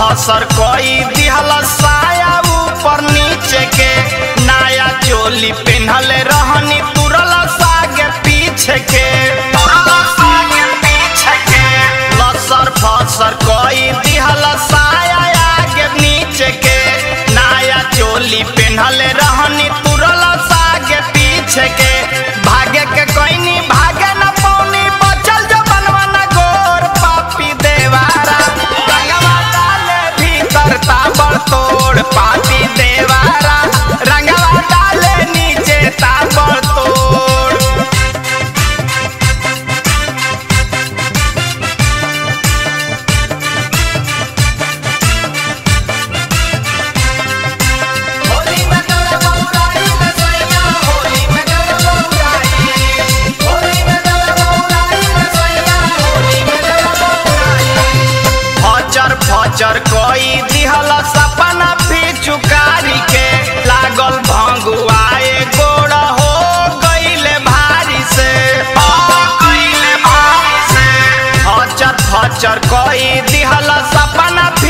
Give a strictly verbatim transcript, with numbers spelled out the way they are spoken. धसर कोई दिहल साया ऊपर नीचे के, नया चोली पहनल रहनी तुरल सागे पीछे के, सागे पीछे के लसर फसर कोई दिहल साया आगे नीचे के, नया चोली पहनल रहनी तुरल सागे पीछे के, भागे के कोईनी भागे न पौनी बचल जो बनवाना गोर पापी देवारा, रंगवा डाले भीतर ताबड़ तोड़ पापी देवारा, रंगवा डाले नीचे ताबड़ तोड़। फचर कोई दिहल सपना भी चुकारी के, लागल भंगुआए गोड़ हो गईले भारी से, फचर फचर कोई दिहल सपना भी